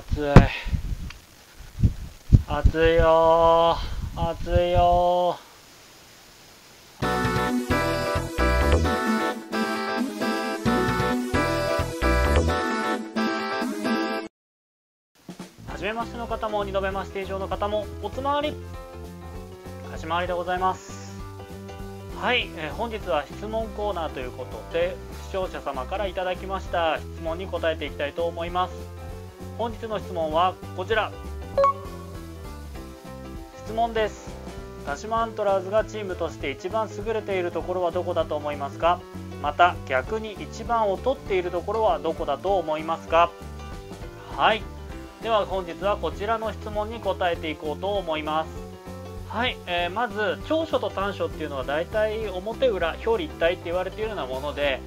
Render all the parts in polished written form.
暑い。暑いよー。暑いよー。初めましての方も2度目まして以上の方もおつまわり始まりでございます。はい、本日は質問コーナーということで視聴者様からいただきました質問に答えていきたいと思います。本日の質問はこちら。質問です。鹿島アントラーズがチームとして一番優れているところはどこだと思いますか？また逆に一番を取っているところはどこだと思いますか？はい、では本日はこちらの質問に答えていこうと思います。はい、まず長所と短所っていうのは大体表裏表裏一体って言われているようなもので、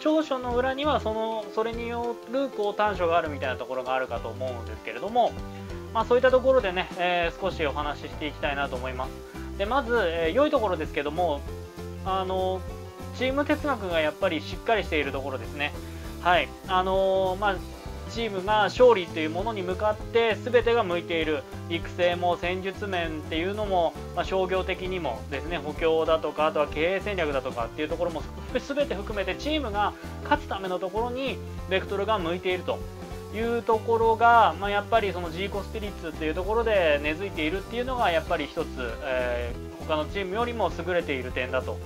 長所の裏にはそれによる短所があるみたいなところがあるかと思うんですけれども、そういったところでね、少しお話ししていきたいなと思います。でまず、良いところですけども、チーム哲学がやっぱりしっかりしているところですね。はい、チームが勝利というものに向かって全てが向いている。育成も戦術面っていうのも、商業的にもですね、補強だとかあとは経営戦略だとかっていうところも全て含めてチームが勝つためのところにベクトルが向いているというところが、やっぱりそのジーコスピリッツっていうところで根付いているっていうのがやっぱり一つ、他のチームよりも優れている点だと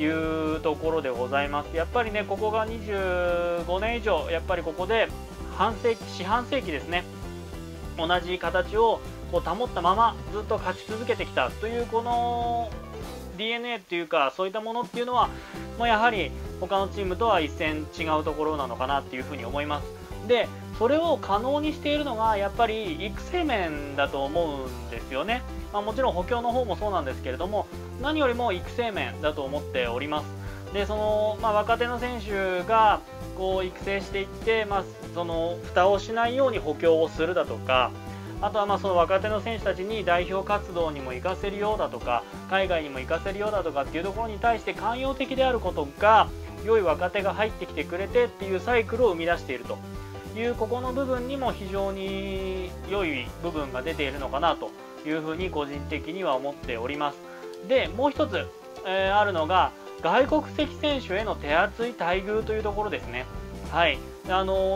いうところでございます。やっぱりね、ここが25年以上やっぱりここで四半世紀ですね、同じ形を保ったままずっと勝ち続けてきたというこの DNA というかそういったものっていうのはもうやはり他のチームとは一線違うところなのかなっていうふうに思います。でそれを可能にしているのがやっぱり育成面だと思うんですよね。もちろん補強の方もそうなんですけれども、何よりも育成面だと思っております。でその、若手の選手が育成していって、その蓋をしないように補強をするだとか、あとはその若手の選手たちに代表活動にも生かせるようだとか海外にも生かせるようだとかっていうところに対して寛容的であることが、良い若手が入ってきてくれてっていうサイクルを生み出しているというここの部分にも非常に良い部分が出ているのかなというふうに個人的には思っております。でもう一つ、あるのが外国籍選手への手厚い待遇というところですね。はい、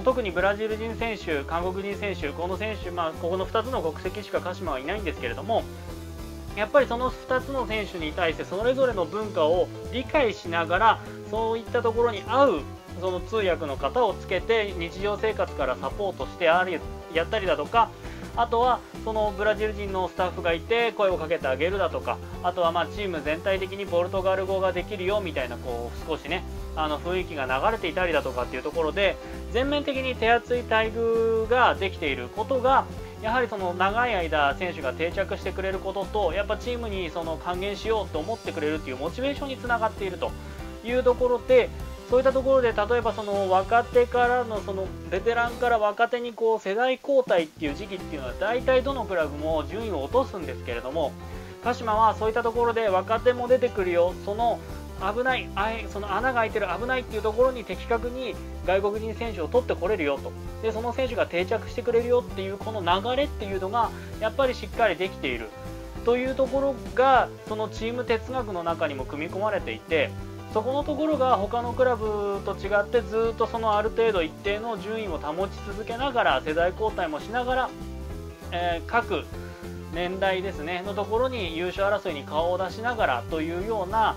特にブラジル人選手、韓国人選手、この選手、ここの2つの国籍しか鹿島はいないんですけれども、やっぱりその2つの選手に対してそれぞれの文化を理解しながら、そういったところに合うその通訳の方をつけて日常生活からサポートしてやったりだとか、あとはそのブラジル人のスタッフがいて声をかけてあげるだとか、あとはチーム全体的にポルトガル語ができるよみたいな少しね雰囲気が流れていたりだとかっていうところで、全面的に手厚い待遇ができていることが、やはりその長い間選手が定着してくれることと、やっぱチームにその還元しようと思ってくれるっていうモチベーションにつながっているというところで、そういったところで例えばその若手からのベテランから若手に世代交代っていう時期っていうのは大体どのクラブも順位を落とすんですけれども、鹿島はそういったところで若手も出てくるよ、その危ないその穴が開いてる危ないっていうところに的確に外国人選手を取ってこれるよと、でその選手が定着してくれるよっていうこの流れっていうのがやっぱりしっかりできているというところが、そのチーム哲学の中にも組み込まれていて、そこのところが他のクラブと違ってずっとある程度一定の順位を保ち続けながら世代交代もしながら、各年代ですねのところに優勝争いに顔を出しながらというような、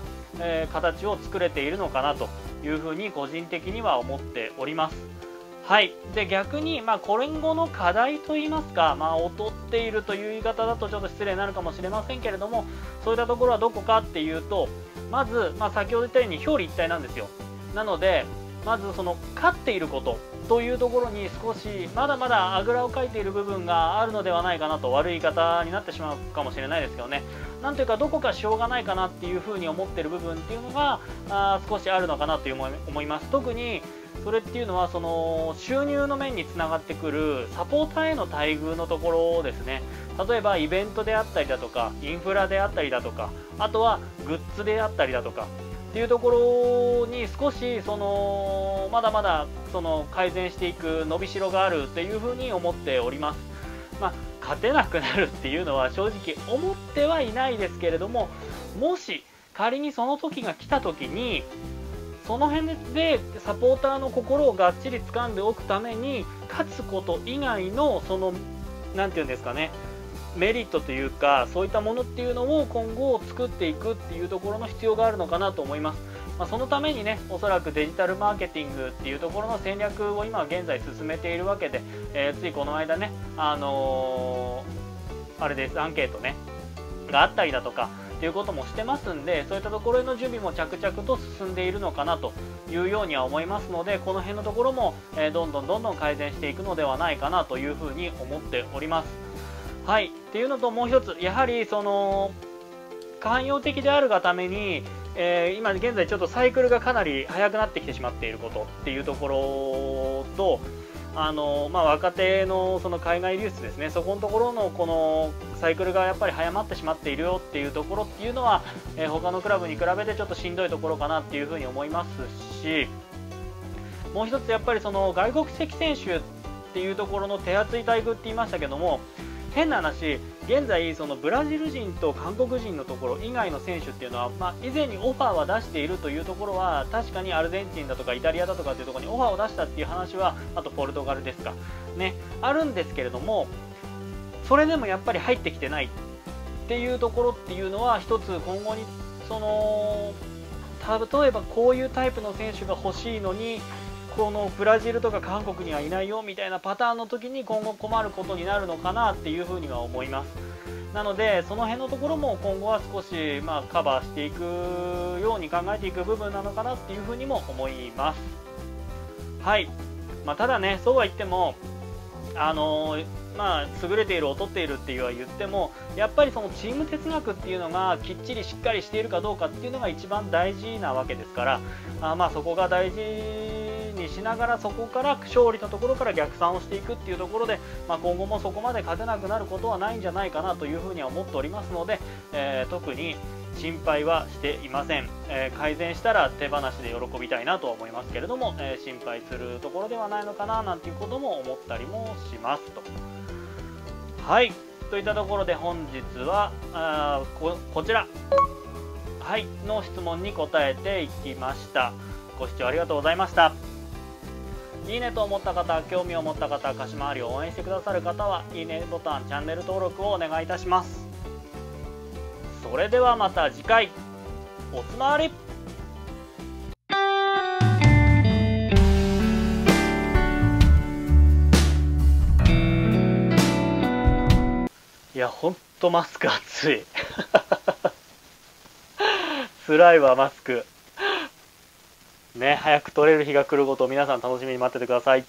形を作れているのかなというふうに個人的には思っております。はい、で逆に、今後の課題といいますか、劣っているという言い方だとちょっと失礼になるかもしれませんけれども、そういったところはどこかっていうと、まず、先ほど言ったように表裏一体なんですよ。なのでまずその勝っていることというところに少しまだまだあぐらをかいている部分があるのではないかなと、悪い言い方になってしまうかもしれないですけどね、なんというかどこかしょうがないかなっていうふうに思っている部分っていうのが少しあるのかなと思います。特にそれっていうのはその収入の面につながってくるサポーターへの待遇のところですね。例えばイベントであったりだとかインフラであったりだとか、あとはグッズであったりだとか、っていうところに少しそのまだまだその改善していく伸びしろがあるっていうふうに思っております。まあ、勝てなくなるっていうのは正直思ってはいないですけれども、もし仮にその時が来た時にその辺でサポーターの心をがっちり掴んでおくために勝つこと以外のその何て言うんですかね、メリットというかそういったものっていうのを今後作っていくっていうところの必要があるのかなと思います。まあ、そのためにね、おそらくデジタルマーケティングっていうところの戦略を今現在進めているわけで、ついこの間ねあれですアンケートねがあったりだとかっていうこともしてますんで、そういったところへの準備も着々と進んでいるのかなというようには思いますので、この辺のところもどんどん改善していくのではないかなというふうに思っております。はい、っていうのと、もう一つやはりその寛容的であるがために、今現在ちょっとサイクルがかなり速くなってきてしまっていることっていうところと、若手のその海外流出ですね、そこのところのこのサイクルがやっぱり早まってしまっているよっていうところっていうのは、他のクラブに比べてちょっとしんどいところかなっていうふうに思いますし、もう一つやっぱりその外国籍選手っていうところの手厚い待遇って言いましたけども、変な話、現在そのブラジル人と韓国人のところ以外の選手っていうのは、以前にオファーは出しているというところは、確かにアルゼンチンだとかイタリアだとかっていうところにオファーを出したっていう話は、あとポルトガルですかね、あるんですけれども、それでもやっぱり入ってきてないっていうところっていうのは、一つ今後にその例えばこういうタイプの選手が欲しいのにこのブラジルとか韓国にはいないよみたいなパターンの時に今後困ることになるのかなっていうふうには思います。なのでその辺のところも今後は少しカバーしていくように考えていく部分なのかなっていうふうにも思います。はい、ただね、そうは言っても優れている劣っているっていうは言っても、やっぱりそのチーム哲学っていうのがきっちりしっかりしているかどうかっていうのが一番大事なわけですから、そこが大事しながら、そこから勝利のところから逆算をしていくっていうところで、今後もそこまで勝てなくなることはないんじゃないかなというふうには思っておりますので、特に心配はしていません。改善したら手放しで喜びたいなとは思いますけれども、心配するところではないのかななんていうことも思ったりもしますと。はい、といったところで本日はこちら、はい、の質問に答えていきました。ご視聴ありがとうございました。いいねと思った方、興味を持った方、貸し回りを応援してくださる方は、いいねボタン、チャンネル登録をお願いいたします。それではまた次回、おつまわり。いや、ほんとマスク暑い。つらいわ、マスク。ね、早く取れる日が来ることを皆さん楽しみに待っててください。